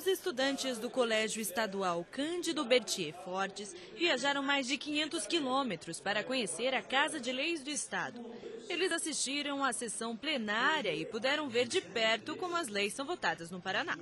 Os estudantes do Colégio Estadual Cândido Berthier Fortes viajaram mais de 500 quilômetros para conhecer a Casa de Leis do Estado. Eles assistiram à sessão plenária e puderam ver de perto como as leis são votadas no Paraná.